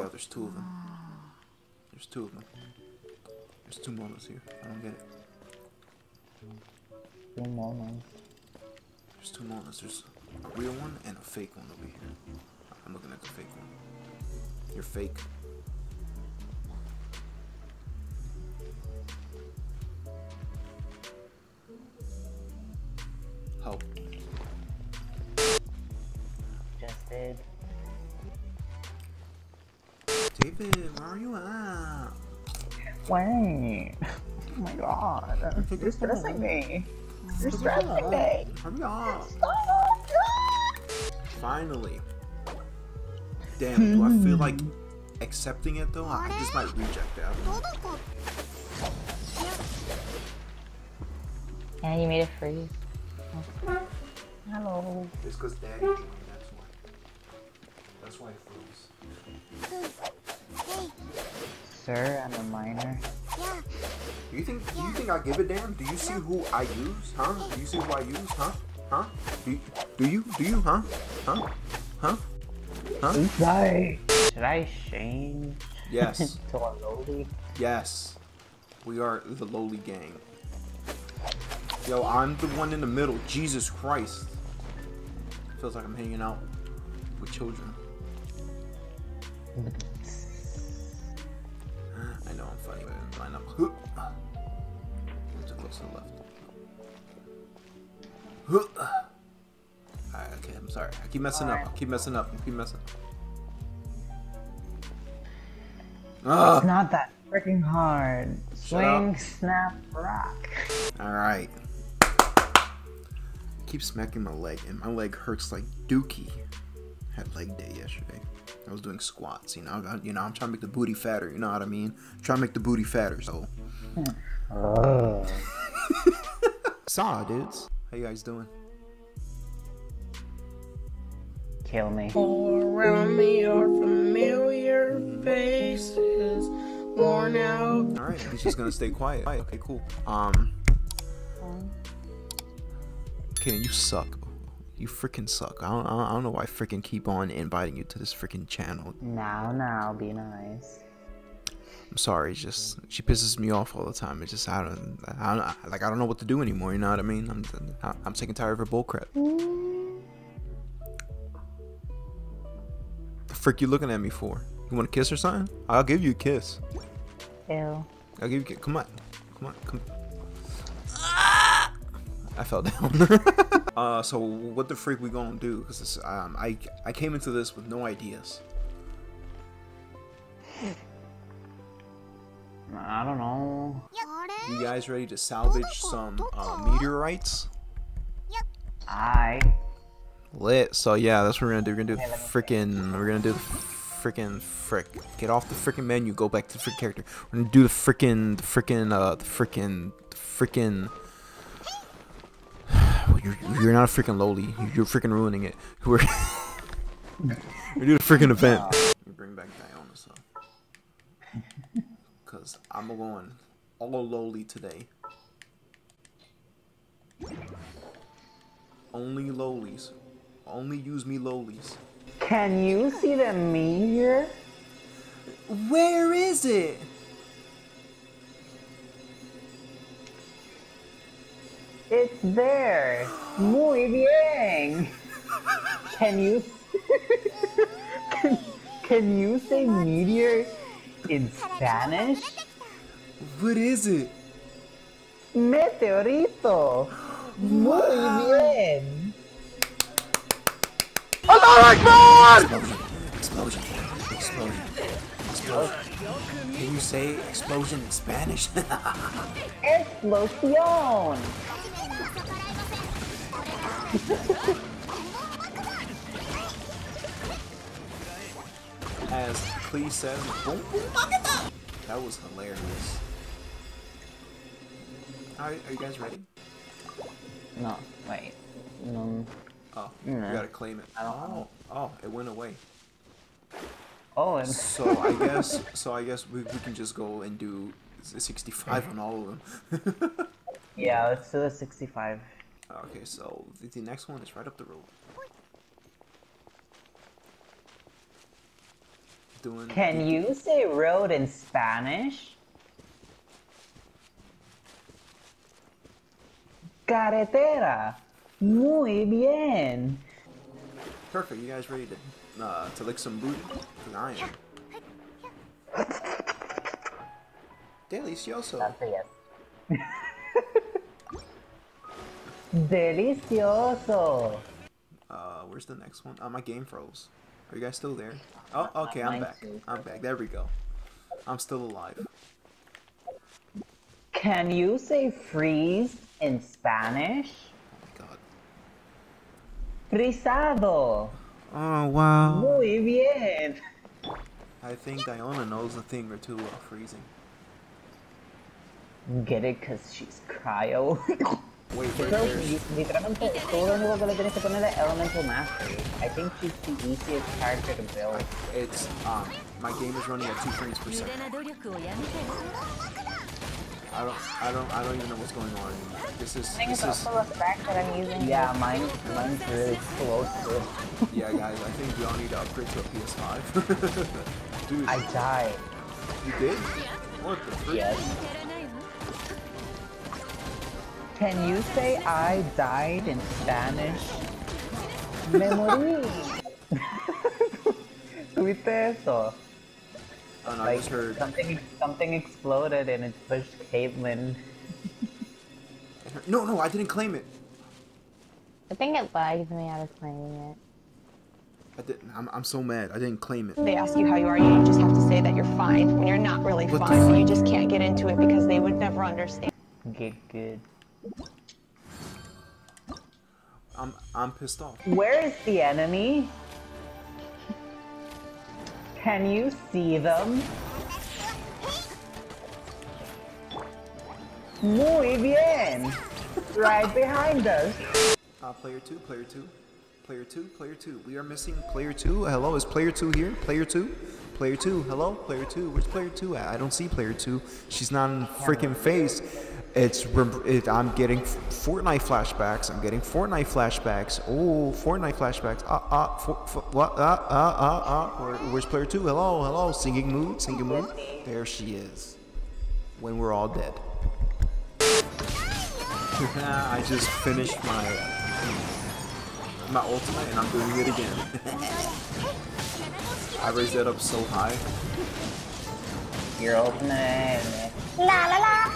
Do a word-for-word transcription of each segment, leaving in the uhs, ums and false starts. Oh, there's two of them. There's two of them. There's two models here. I don't get it. Two models. There's two models. There's a real one and a fake one over here. I'm looking at the fake one. You're fake. Help. Just did. David, where are you at? Wait. Oh my god. You're stressing me. You're stressing me. I'm not. Stop. Finally. Damn, do I feel like accepting it though? I just might reject it. Yeah, you made it freeze. Oh. Hello. It's because Daddy joined, that's why. That's why it froze. Sir, I'm a minor. Yeah. Do you think do you think I give a damn? Do you see who I use? Huh? Do you see who I use? Huh? Huh? Do you do you do you huh? Huh? Huh? Huh? Why? Should I change? Yes. To our lowly? Yes. We are the lowly gang. Yo, I'm the one in the middle. Jesus Christ. Feels like I'm hanging out with children. I know I'm funny, but I didn't line up. I'm too close to the left. Alright, okay, I'm sorry. I keep messing up. I keep messing up. I keep messing up. It's not that freaking hard. Swing, snap, rock. Alright. Keep smacking my leg, and my leg hurts like dookie. I had leg day yesterday. I was doing squats, you know. I, you know, I'm trying to make the booty fatter. You know what I mean? I'm trying to make the booty fatter. So. Uh. Saw dudes. How you guys doing? Kill me. All around me are familiar faces, worn out. All right, he's just gonna stay quiet. All right, okay, cool. Um. Okay, you suck. You freaking suck. I don't, I don't know why I freaking keep on inviting you to this freaking channel. Now, now, be nice. I'm sorry. It's just she pisses me off all the time. It's just I don't, I don't like I don't know what to do anymore. You know what I mean? I'm, I'm taking tired of her bullcrap. The frick you looking at me for? You want a kiss or something? I'll give you a kiss. Ew. I'll give you a kiss. Come on, come on, come. I fell down. uh, so what the freak we gonna do? Cause this, um, I I came into this with no ideas. I don't know. You guys ready to salvage some uh, meteorites? I. Lit. So yeah, that's what we're gonna do. We're gonna do freaking. We're gonna do the freaking frick. Get off the freaking menu. Go back to the freaking character. We're gonna do the freaking, the freaking, uh, the freaking, the freaking. You're, you're not a freaking lowly. You're freaking ruining it. We're we do a freaking event. You bring back Diona, so. Cause I'm going all lowly today. Only lowlies. Only use me lowlies. Can you see the meteor? Where is it? It's there. Muy bien. Can you can, can you say meteor in Spanish? What is it? Meteorito. Muy bien. Oh my God! Explosion! Explosion! Explosion! Explosion! Can you say explosion in Spanish? Explosión. As Klee says, boom, boom, that was hilarious. Are, are you guys ready? No, wait. No. Oh, no. You gotta claim it. I don't know. Oh, oh, it went away. Oh, and so I guess, so I guess we, we can just go and do sixty-five on all of them. Yeah, let's do the sixty-five. Okay, so the next one is right up the road. doing... Can you say road in Spanish? Carretera. Muy bien. Perfect. You guys ready to uh, to lick some booty? Cause I am. Delicioso. Delicioso. Uh, where's the next one? Oh, my game froze. Are you guys still there? Oh, okay. I'm back. I'm back. There we go. I'm still alive. Can you say freeze in Spanish? Oh my god. Frisado. Oh wow. Muy bien. I think Diona knows a thing or two about freezing. Get it? Cause she's cryo. Wait, wait, so, literalmente todo el juego que le tienes que poner es Elemental Mastery. I think she's the easiest character to build. It's, um, my game is running at two frames per second. I don't, I don't, I don't even know what's going on anymore. This is, I think this it's is... also the fact that I'm using... Yeah, mine, mine's really close to it. Yeah, guys, I think you all need to upgrade to a P S five. Dude. I died. You did? What the frick? Yes. Can you say I died in Spanish? Me morí. Tuviste eso? Oh, no, like, I just heard. Something, something exploded and it pushed Caitlyn. No, no, I didn't claim it. I think it bugs me out of claiming it. I didn't. I'm, I'm so mad. I didn't claim it. They ask you how you are, you just have to say that you're fine when you're not really what fine. You just can't get into it because they would never understand. Get good. I'm I'm pissed off. Where is the enemy? Can you see them? Muy bien. Right behind us. Uh, player two, player two, player two, player two. We are missing player two. Hello, is player two here? Player two, player two. Hello, player two. Where's player two at? I don't see player two. She's not in freaking face. It's, it, I'm getting Fortnite flashbacks. I'm getting Fortnite flashbacks. Oh, Fortnite flashbacks. Ah, uh, ah, uh, for, for, what? Ah, ah, ah, ah. Where, where's player two? Hello, hello. Singing mood, singing mood. There she is. When we're all dead. I just finished my my ultimate, and I'm doing it again. I raised that up so high. Your ultimate. La la la.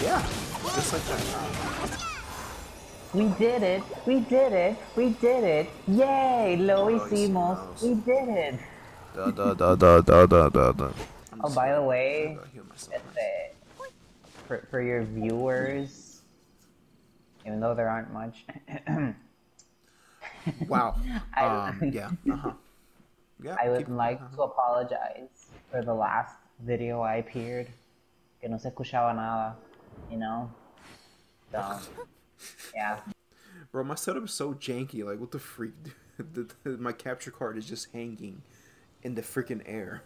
Yeah, just like that. We did it, we did it, we did it. Yay, lo hicimos, we did it. Da da da da da da da da. Oh, by the way, for, for your viewers, even though there aren't much. Wow. I, um, yeah, uh-huh. Yeah, I would like uh-huh. to apologize for the last video I appeared. Que no se escuchaba nada. You know? So, yeah. Bro, my setup is so janky. Like, what the freak? the, the, my capture card is just hanging in the freaking air.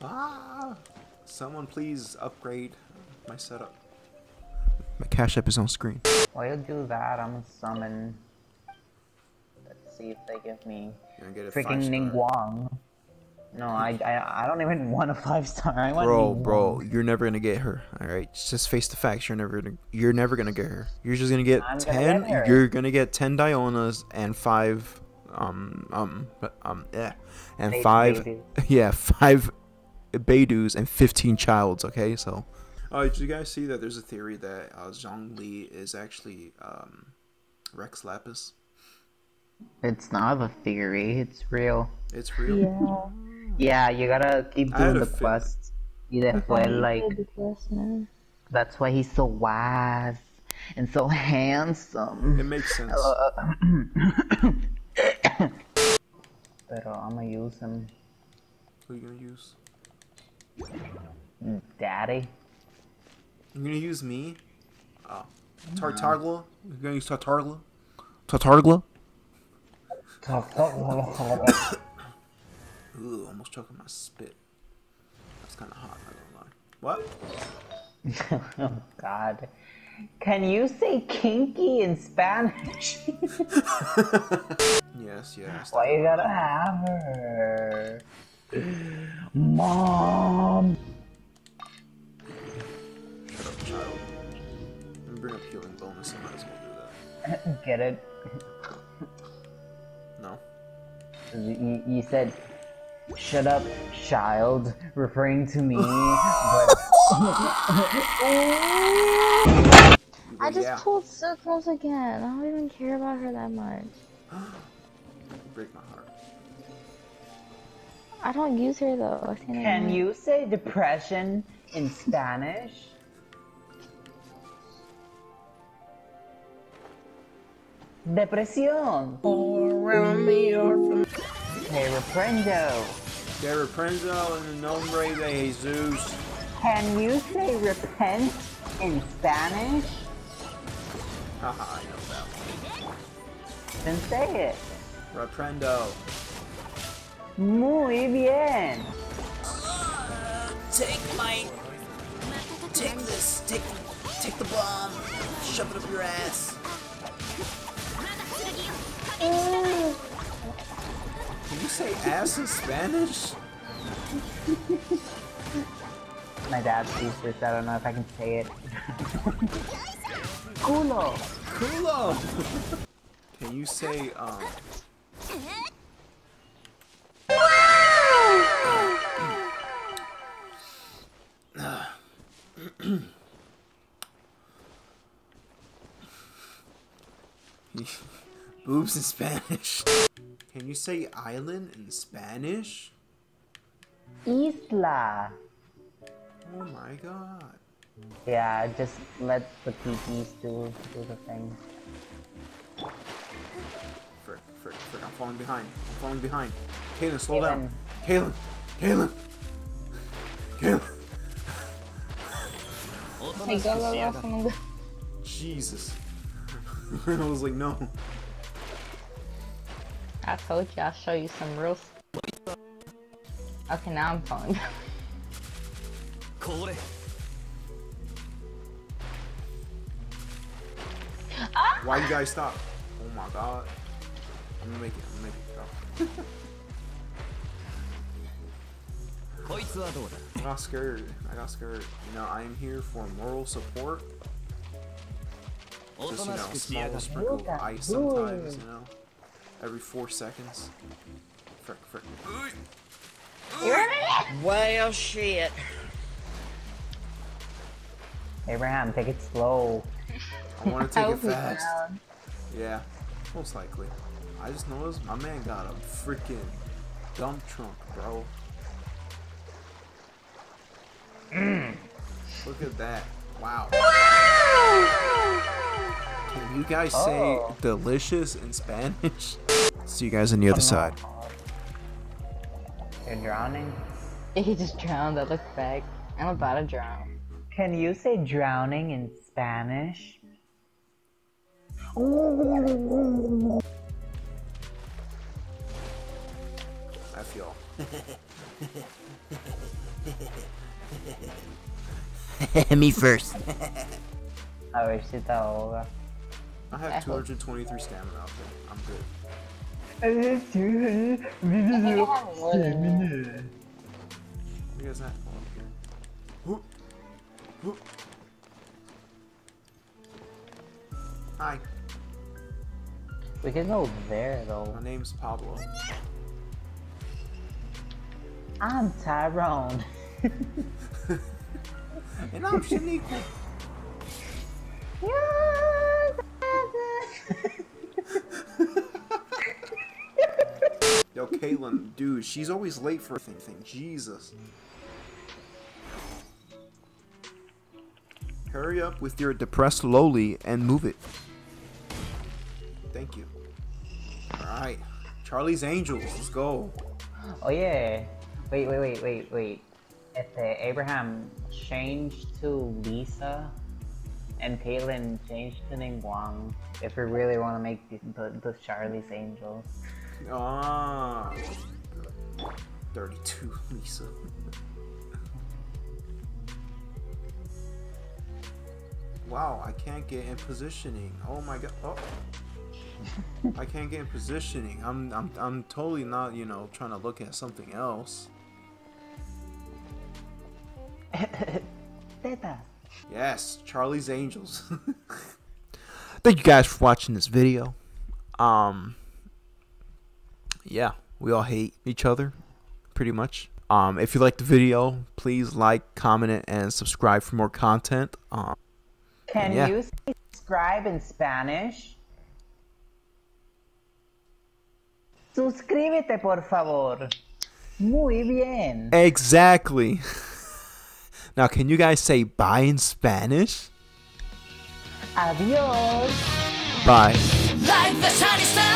Ah! Someone please upgrade my setup. My Cash App is on screen. While you do that, I'm gonna summon. Let's see if they give me freaking Ningguang. No, I, I I don't even want a five star. I want bro, bro, you're never gonna get her. All right, just face the facts. You're never gonna, you're never gonna get her. You're just gonna get I'm ten. Gonna get you're gonna get ten Dionas and five, um um um yeah, and Baby, five Beidus. yeah five Beidus and fifteen Childs. Okay, so. Oh, uh, did you guys see that? There's a theory that uh, Zhongli is actually um Rex Lapis. It's not a theory. It's real. It's real. Yeah. Yeah, you gotta keep doing the quest. Y después, like, that's why he's so wise and so handsome. It makes sense. Pero I'm gonna use him. Who are you gonna use? Daddy. You're gonna use me? Oh. Tartaglia? You're gonna use Tartaglia? Tartaglia? Tartaglia. Ooh, almost choking my spit. That's kind of hot, I don't know. What? Oh, God. Can you say kinky in Spanish? Yeah, Yes, yes. Why you gotta have her? Mom! Shut up, child. And bring up healing bonus, I might as well do that. Get it? No. You, you said, shut up, child, referring to me, but... I just yeah. pulled circles again. I don't even care about her that much. You break my heart. I don't use her though. I Can you say depression in Spanish? Depresión. Te reprendo. Te reprendo en el nombre de Jesús. Can you say repent in Spanish? Haha, I know that one. Then say it. Reprendo. Muy bien. Uh, take my... Take this. Take, take the bomb. Shove it up your ass. Can you say ass in Spanish? My dad sees this, I don't know if I can say it. Culo! Culo! Can you say, um... boobs in Spanish? Can you say island in Spanish? Isla! Oh my god. Yeah, just let the P Ps do, do the thing. Frick, frick, frick, I'm falling behind. I'm falling behind. Kaylin, slow Kaylin. down. Kaylin! Kaylin! Kaylin! Hey, go, go, go, go. Jesus. I was like, no. I told you I'll show you some real stuff. Okay, now I'm falling down. Why you guys stop? Oh my god. I'm gonna make it, I'm gonna make it stop. I got scared. I got scared. You know, I am here for moral support. Just, you know, small sprinkle of ice sometimes, you know? Every four seconds. Frick, frick. Well, shit. Abraham, take it slow. I want to take it fast. Down. Yeah, most likely. I just noticed my man got a freaking dump trunk, bro. Mm. Look at that. Wow. Can you guys oh. say delicious in Spanish? See you guys on the other side. You're drowning? He just drowned. I look back. I'm about to drown. Can you say drowning in Spanish? I feel. Me first. I wish it all. I have two hundred twenty-three stamina out there. I'm good. What do you guys have? Hi. We can go there though. My name's Pablo. I'm Tyrone. And I'm Shinnequin. Yo, Kaylin, dude, she's always late for anything. Jesus. Hurry up with your depressed loli and move it. Thank you. Alright. Charlie's Angels. Let's go. Oh yeah. Wait, wait, wait, wait, wait. If uh, Abraham changed to Lisa and Kaylin changed to Ningguang, if we really want to make the, the, the Charlie's Angels. Ah. thirty-two Lisa. Wow, I can't get in positioning. Oh my god. Oh. I can't get in positioning. I'm, I'm, I'm totally not, you know, trying to look at something else. Theta. Yes, Charlie's Angels. Thank you guys for watching this video. Um, yeah, we all hate each other, pretty much. Um, if you liked the video, please like, comment, it, and subscribe for more content. Um, Can yeah. you say subscribe in Spanish? Suscríbete, por favor. Muy bien. Exactly. Now, can you guys say bye in Spanish? Adios. Bye. Like the shiny star.